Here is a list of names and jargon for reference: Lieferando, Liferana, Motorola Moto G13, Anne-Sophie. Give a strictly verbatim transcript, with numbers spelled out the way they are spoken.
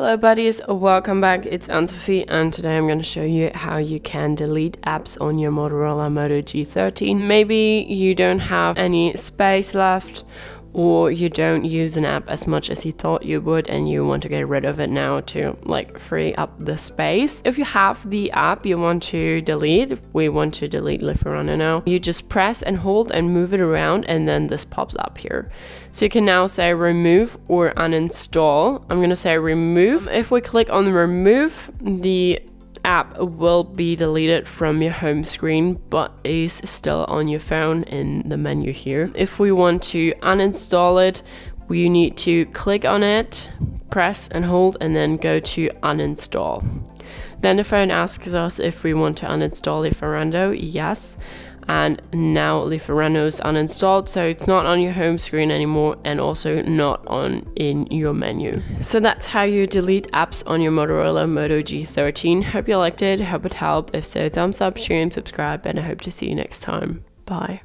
Hello buddies, welcome back, it's Anne-Sophie and today I'm going to show you how you can delete apps on your Motorola Moto G thirteen. Maybe you don't have any space left or you don't use an app as much as you thought you would and you want to get rid of it now to like free up the space. If you have the app you want to delete, we want to delete Liferana now, you just press and hold and move it around and then this pops up here. So you can now say remove or uninstall. I'm gonna say remove. If we click on remove, the app will be deleted from your home screen but is still on your phone in the menu here. If we want to uninstall it, we need to click on it, press and hold and then go to uninstall. Then the phone asks us if we want to uninstall Lieferando, yes, and now Lieferando is uninstalled, so it's not on your home screen anymore and also not on in your menu. So that's how you delete apps on your Motorola Moto G thirteen. Hope you liked it, hope it helped. If so, thumbs up, share and subscribe and I hope to see you next time. Bye.